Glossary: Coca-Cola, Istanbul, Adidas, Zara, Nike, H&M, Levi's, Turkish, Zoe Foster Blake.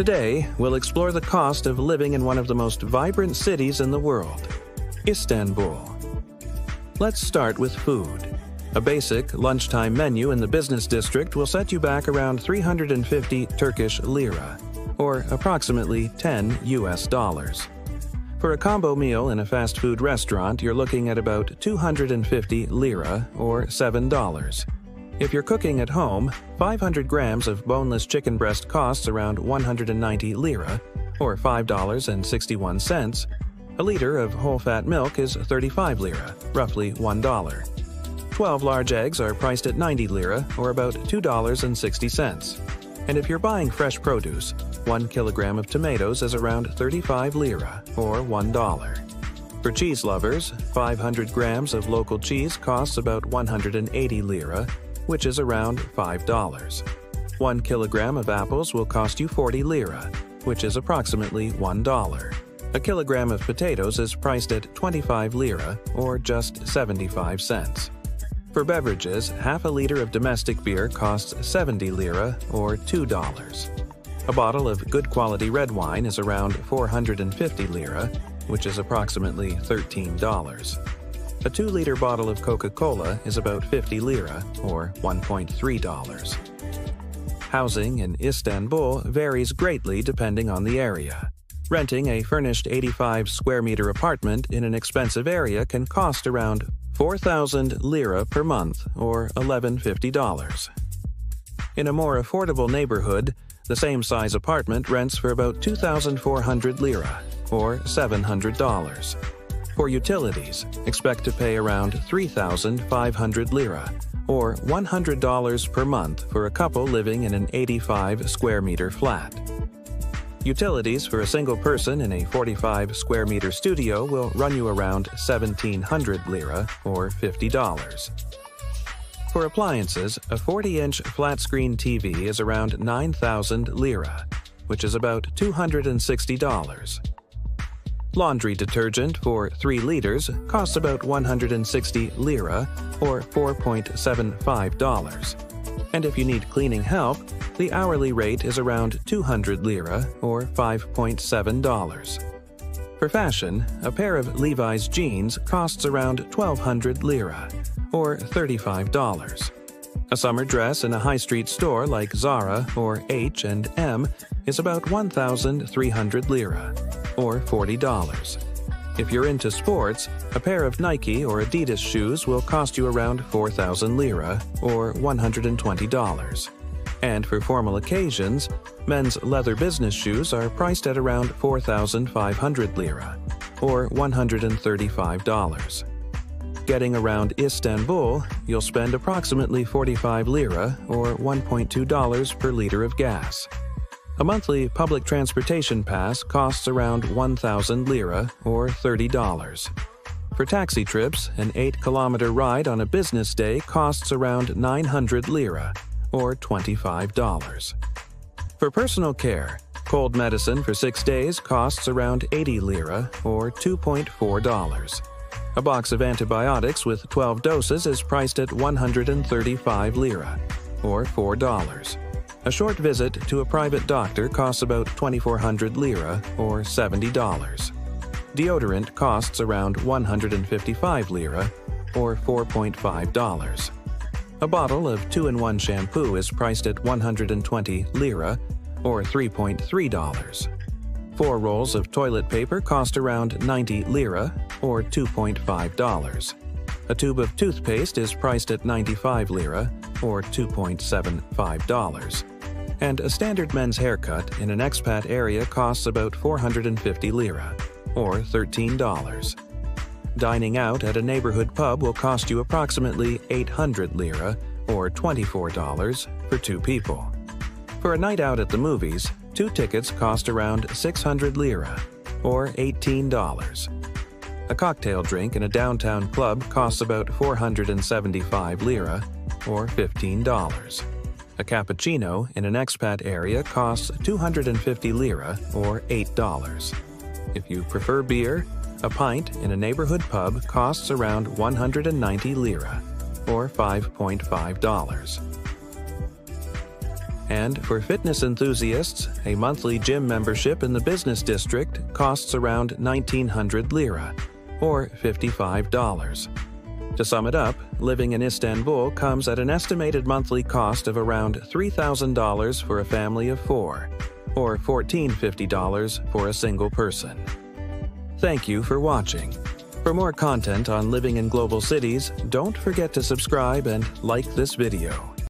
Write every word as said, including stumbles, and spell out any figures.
Today, we'll explore the cost of living in one of the most vibrant cities in the world, Istanbul. Let's start with food. A basic lunchtime menu in the business district will set you back around three hundred fifty Turkish lira, or approximately ten U S dollars. For a combo meal in a fast food restaurant, you're looking at about two hundred fifty lira, or seven dollars. If you're cooking at home, five hundred grams of boneless chicken breast costs around one hundred ninety lira, or five dollars and sixty-one cents. A liter of whole-fat milk is thirty-five lira, roughly one dollar. twelve large eggs are priced at ninety lira, or about two dollars and sixty cents. And if you're buying fresh produce, one kilogram of tomatoes is around thirty-five lira, or one dollar. For cheese lovers, five hundred grams of local cheese costs about one hundred eighty lira, which is around five dollars. One kilogram of apples will cost you forty lira, which is approximately one dollar. A kilogram of potatoes is priced at twenty-five lira, or just seventy-five cents. For beverages, half a liter of domestic beer costs seventy lira, or two dollars. A bottle of good quality red wine is around four hundred fifty lira, which is approximately thirteen dollars. A two liter bottle of Coca-Cola is about fifty lira, or one point three dollars. Housing in Istanbul varies greatly depending on the area. Renting a furnished eighty-five square meter apartment in an expensive area can cost around four thousand lira per month, or eleven hundred fifty dollars. In a more affordable neighborhood, the same size apartment rents for about two thousand four hundred lira, or seven hundred dollars. For utilities, expect to pay around three thousand five hundred lira, or one hundred dollars per month for a couple living in an eighty-five square meter flat. Utilities for a single person in a forty-five square meter studio will run you around seventeen hundred lira, or fifty dollars. For appliances, a forty inch flat-screen T V is around nine thousand lira, which is about two hundred sixty dollars. Laundry detergent for three liters costs about one hundred sixty lira, or four dollars and seventy-five cents. And if you need cleaning help, the hourly rate is around two hundred lira, or five dollars and seven cents. For fashion, a pair of Levi's jeans costs around twelve hundred lira, or thirty-five dollars. A summer dress in a high street store like Zara or H and M is about one thousand three hundred lira, or forty dollars. If you're into sports, a pair of Nike or Adidas shoes will cost you around four thousand lira, or one hundred twenty dollars. And for formal occasions, men's leather business shoes are priced at around four thousand five hundred lira, or one hundred thirty-five dollars. Getting around Istanbul, you'll spend approximately forty-five lira, or one point two dollars per liter of gas. A monthly public transportation pass costs around one thousand lira, or thirty dollars. For taxi trips, an eight kilometer ride on a business day costs around nine hundred lira, or twenty-five dollars. For personal care, cold medicine for six days costs around eighty lira, or two point four dollars. A box of antibiotics with twelve doses is priced at one hundred thirty-five lira, or four dollars. A short visit to a private doctor costs about twenty-four hundred lira, or seventy dollars. Deodorant costs around one hundred fifty-five lira, or four dollars and five cents. A bottle of two in one shampoo is priced at one hundred twenty lira, or three dollars and three cents. Four rolls of toilet paper cost around ninety lira, or two dollars and five cents. A tube of toothpaste is priced at ninety-five lira, or two dollars and seventy-five cents. And a standard men's haircut in an expat area costs about four hundred fifty lira, or thirteen dollars. Dining out at a neighborhood pub will cost you approximately eight hundred lira, or twenty-four dollars, for two people. For a night out at the movies, two tickets cost around six hundred lira, or eighteen dollars. A cocktail drink in a downtown club costs about four hundred seventy-five lira, or fifteen dollars. A cappuccino in an expat area costs two hundred fifty lira, or eight dollars. If you prefer beer, a pint in a neighborhood pub costs around one hundred ninety lira, or five dollars and five cents. And for fitness enthusiasts, a monthly gym membership in the business district costs around nineteen hundred lira, or fifty-five dollars. To sum it up, living in Istanbul comes at an estimated monthly cost of around three thousand dollars for a family of four, or one thousand four hundred fifty dollars for a single person. Thank you for watching. For more content on living in global cities, don't forget to subscribe and like this video.